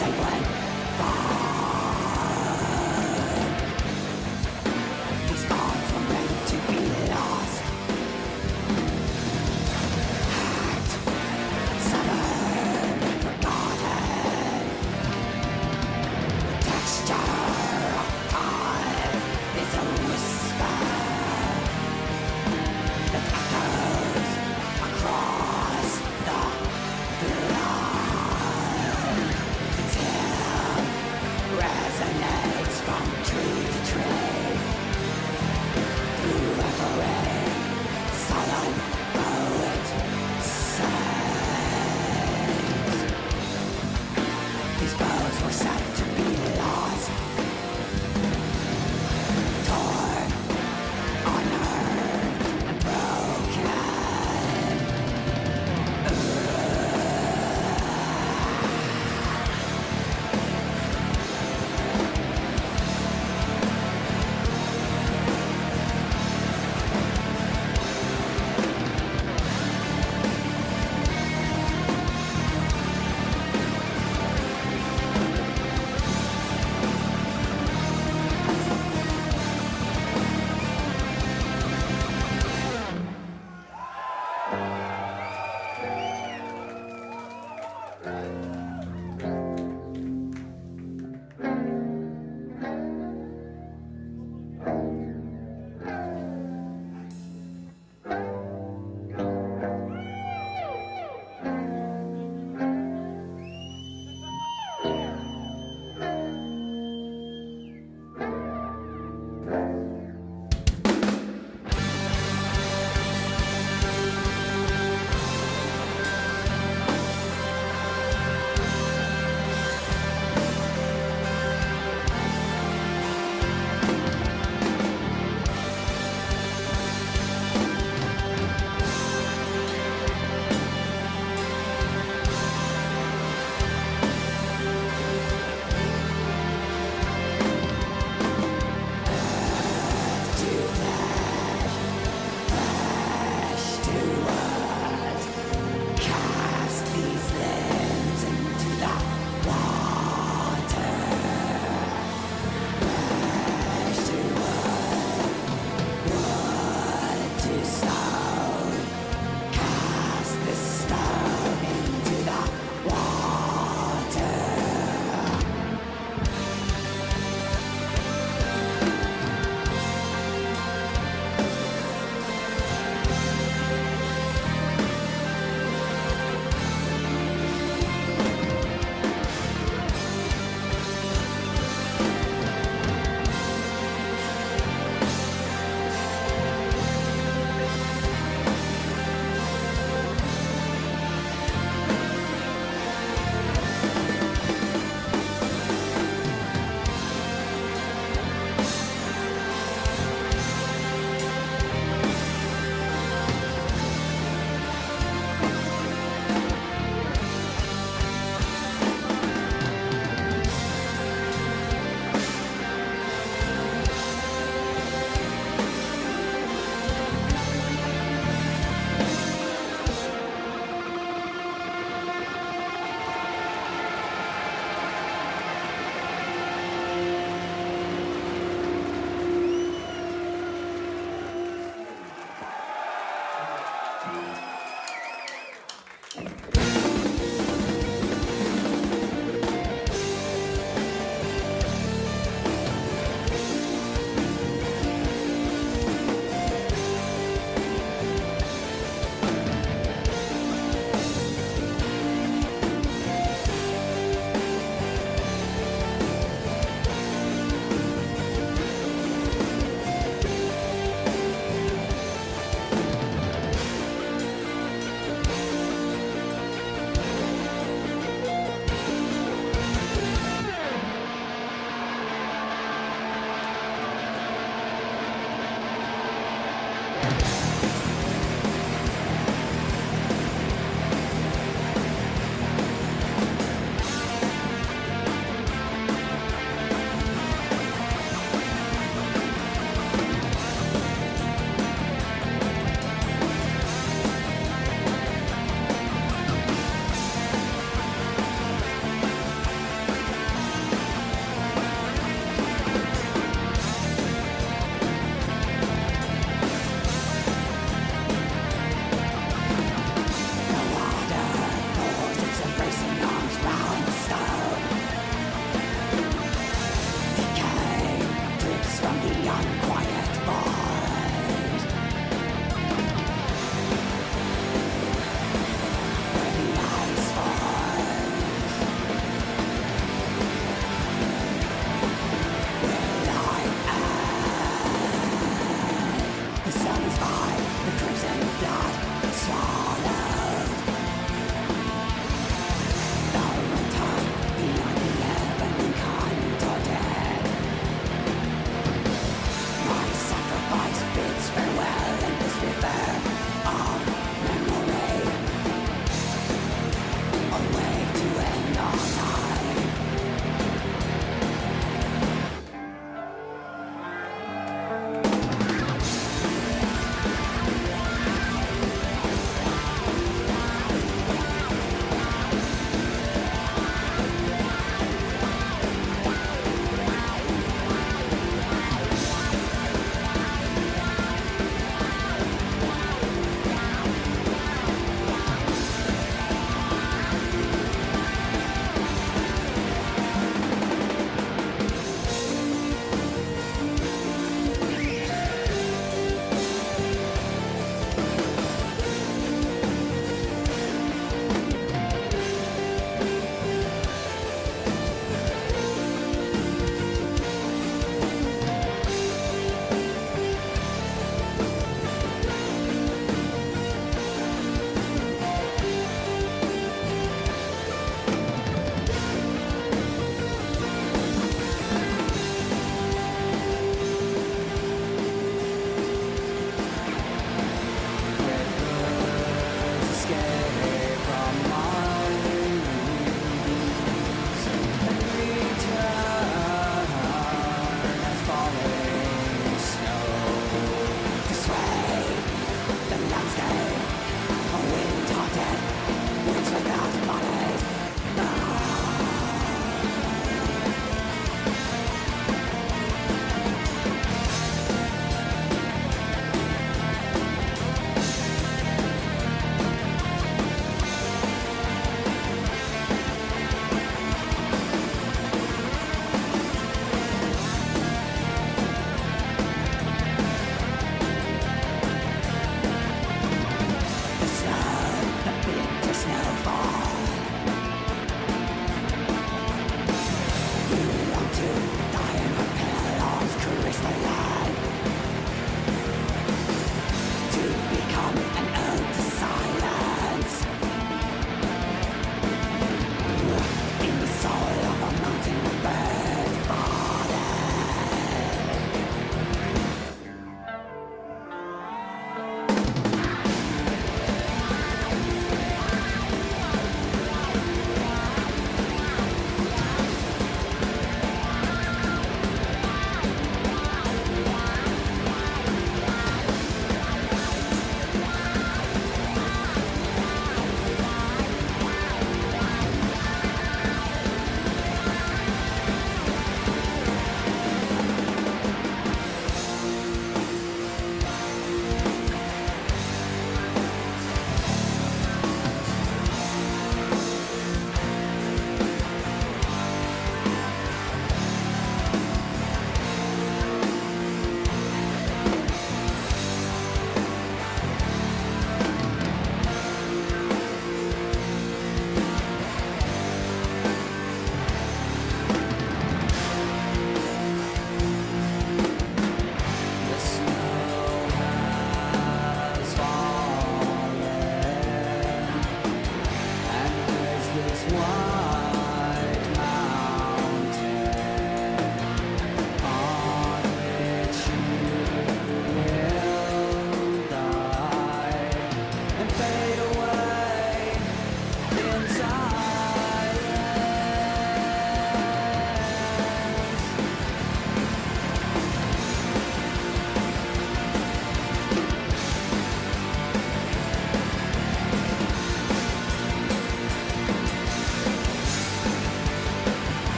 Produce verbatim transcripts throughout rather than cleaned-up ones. someone. These bonds were meant to be lost. Hacked, severed, and forgotten. The texture of time is a whisper that echoes across the blood. Its hymn resonates from tree to tree through every solemn poet sings. These bows were said to be lost, torn, honored, and broken.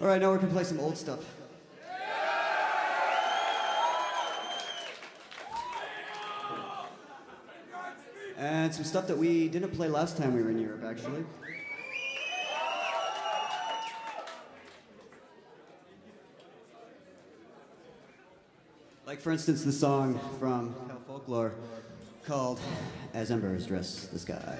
All right, now we can play some old stuff. And some stuff that we didn't play last time we were in Europe, actually. Like, for instance, the song from Folklore called As Embers Dress the Sky.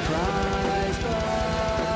Cries the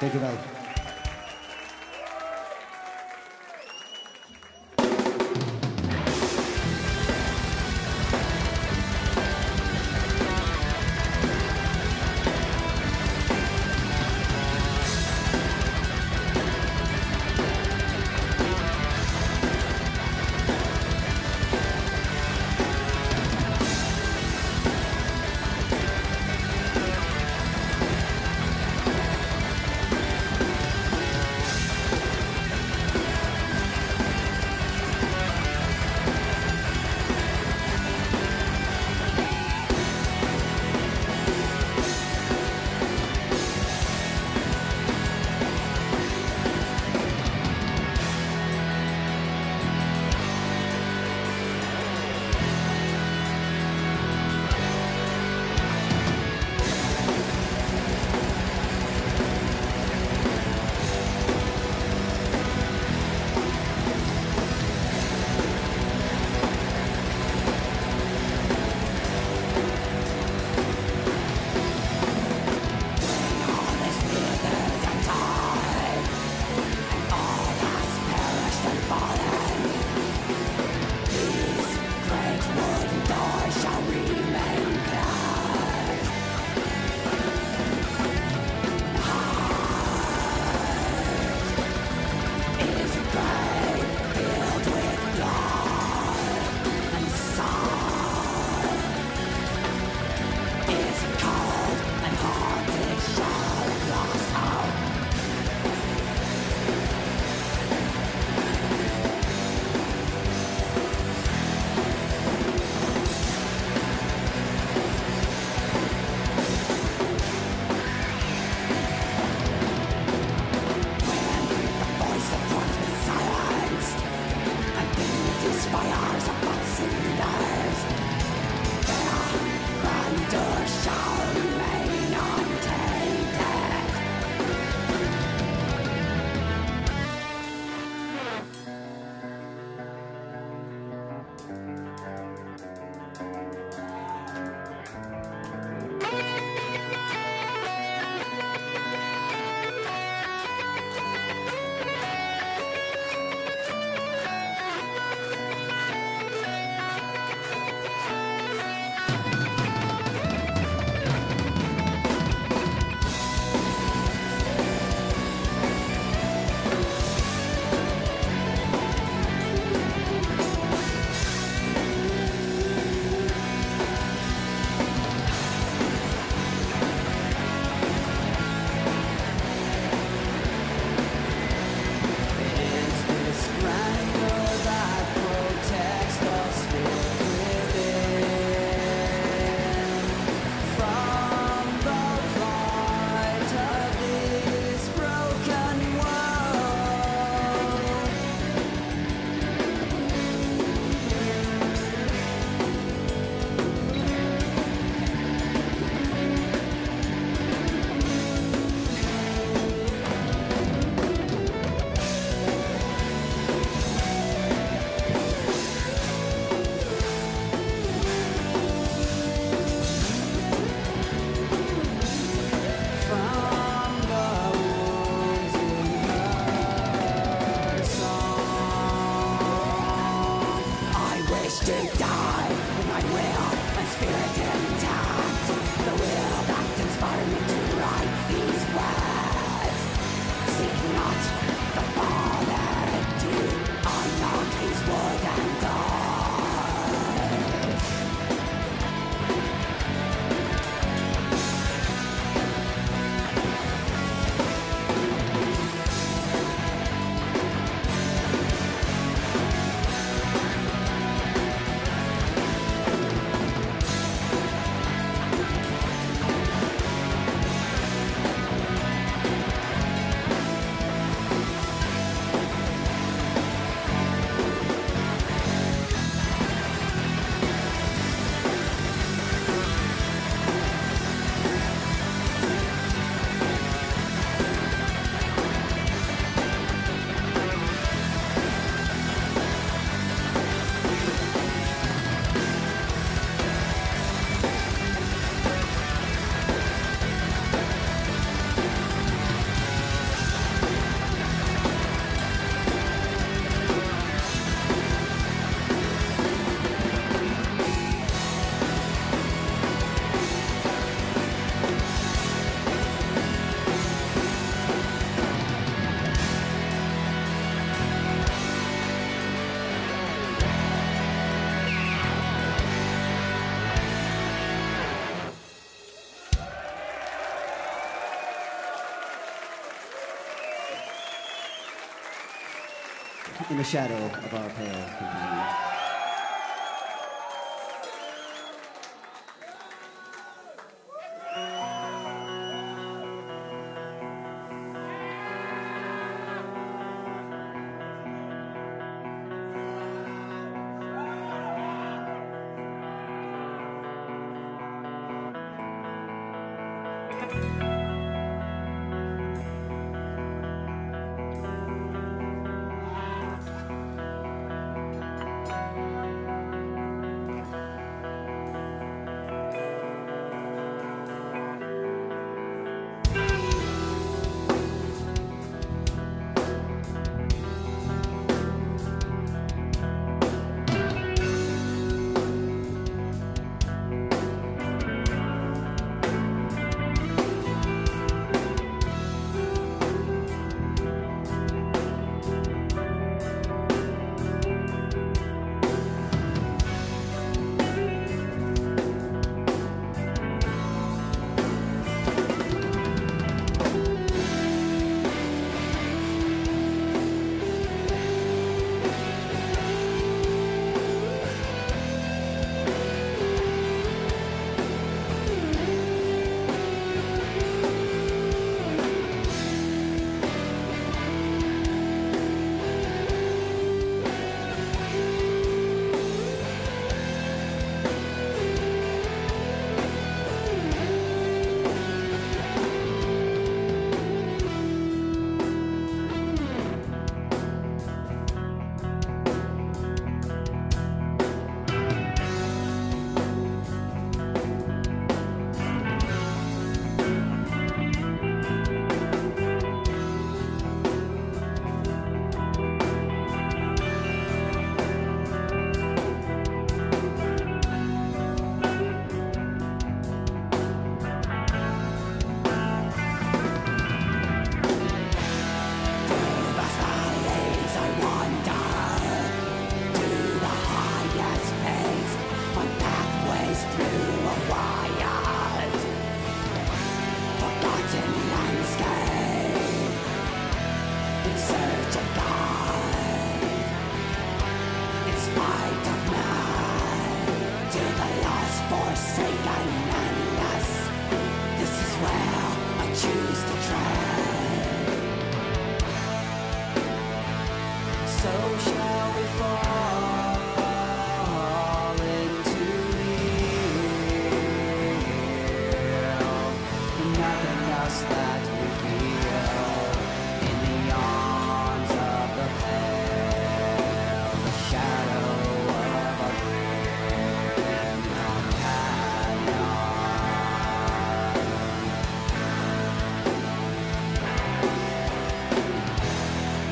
Take it out. in the shadow of our pale companion.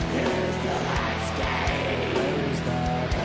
Here's the landscape. Here's the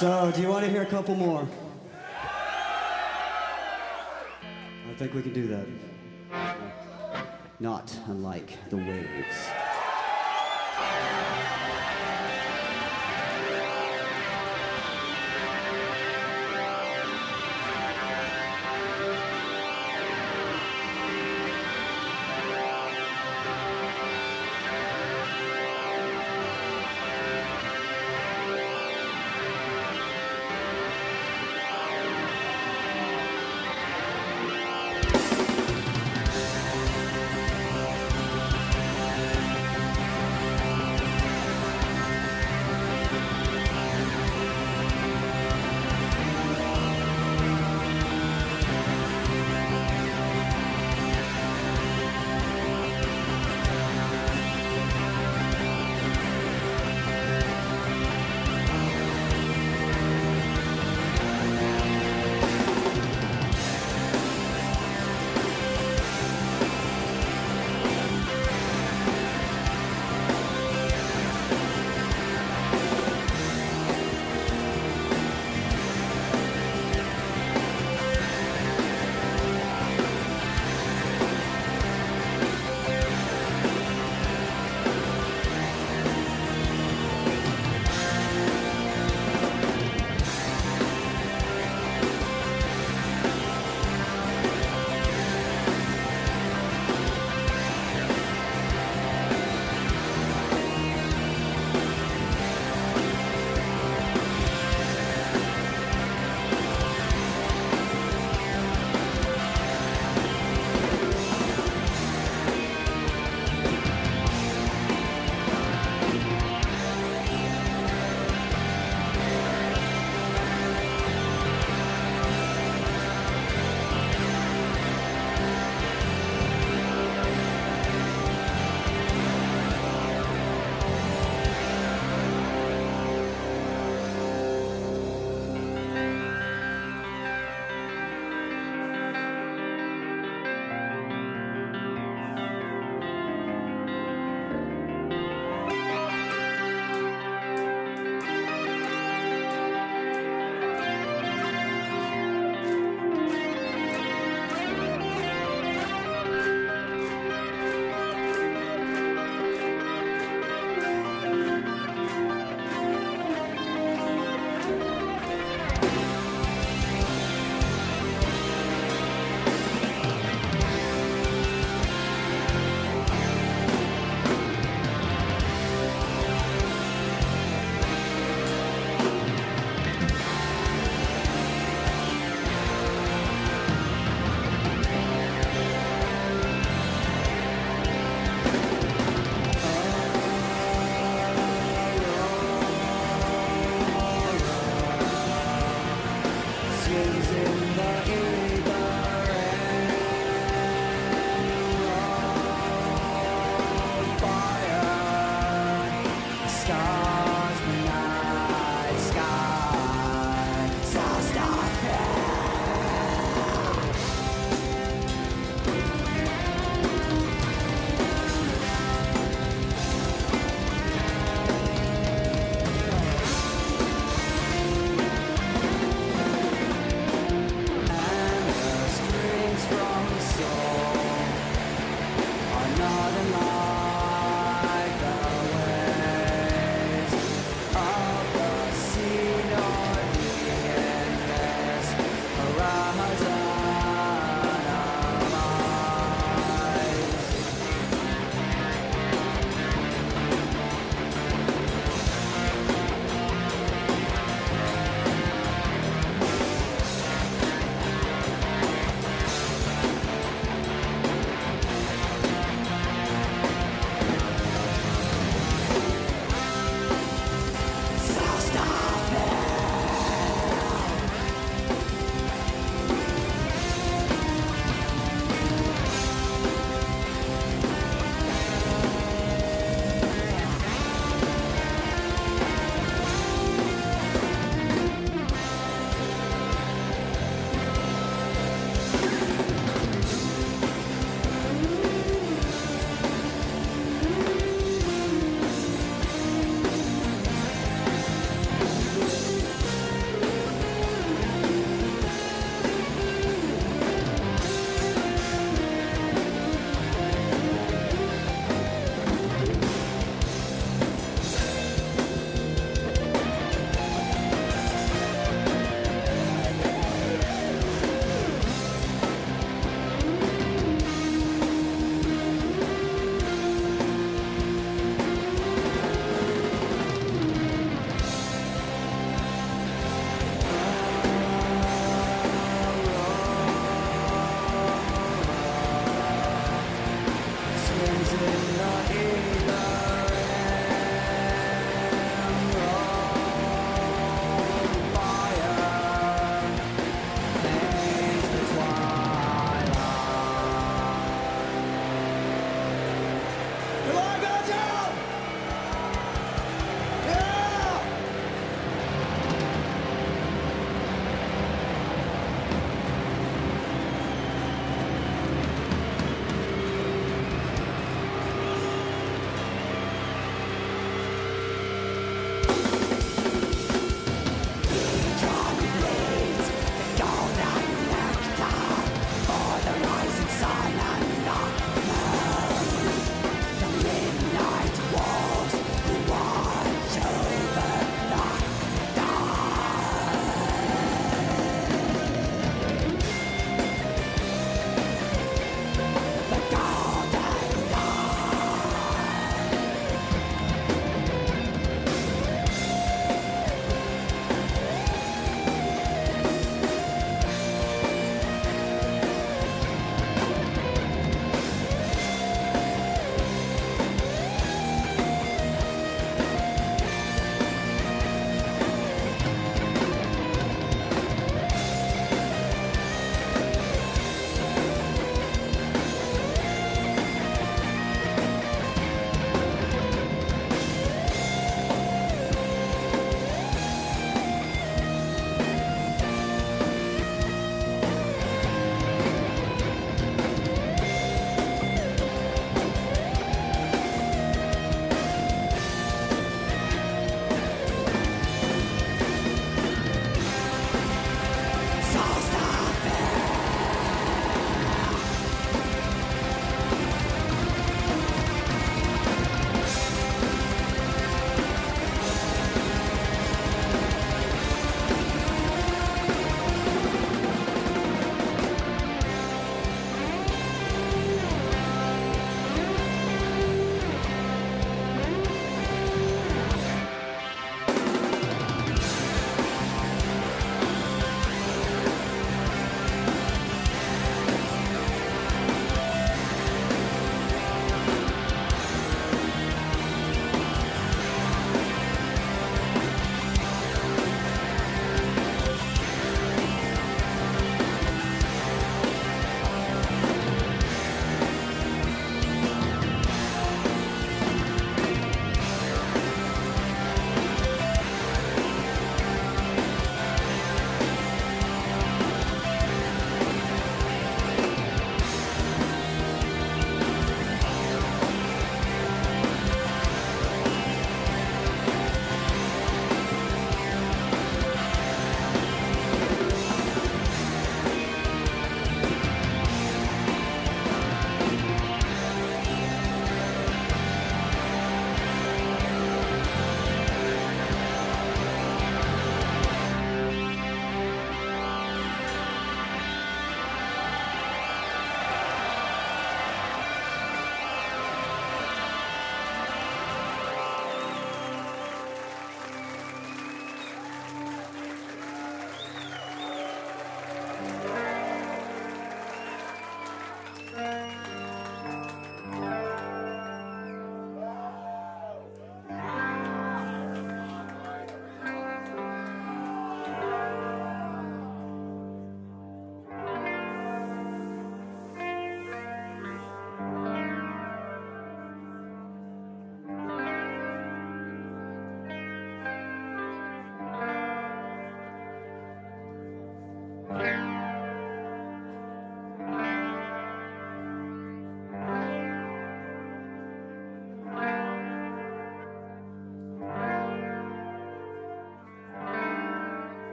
So, do you want to hear a couple more? I think we can do that. Not unlike the waves.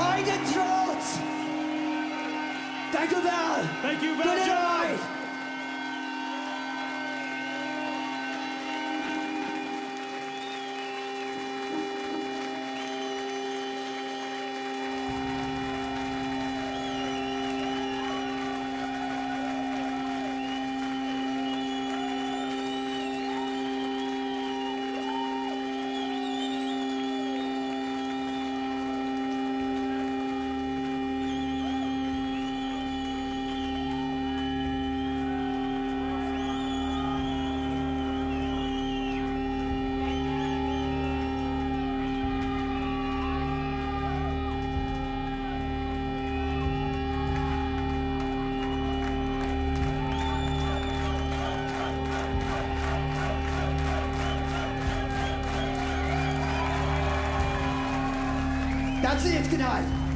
Eigen trots! Thank you, Val! Thank you, Val! Good night! That's it, good night.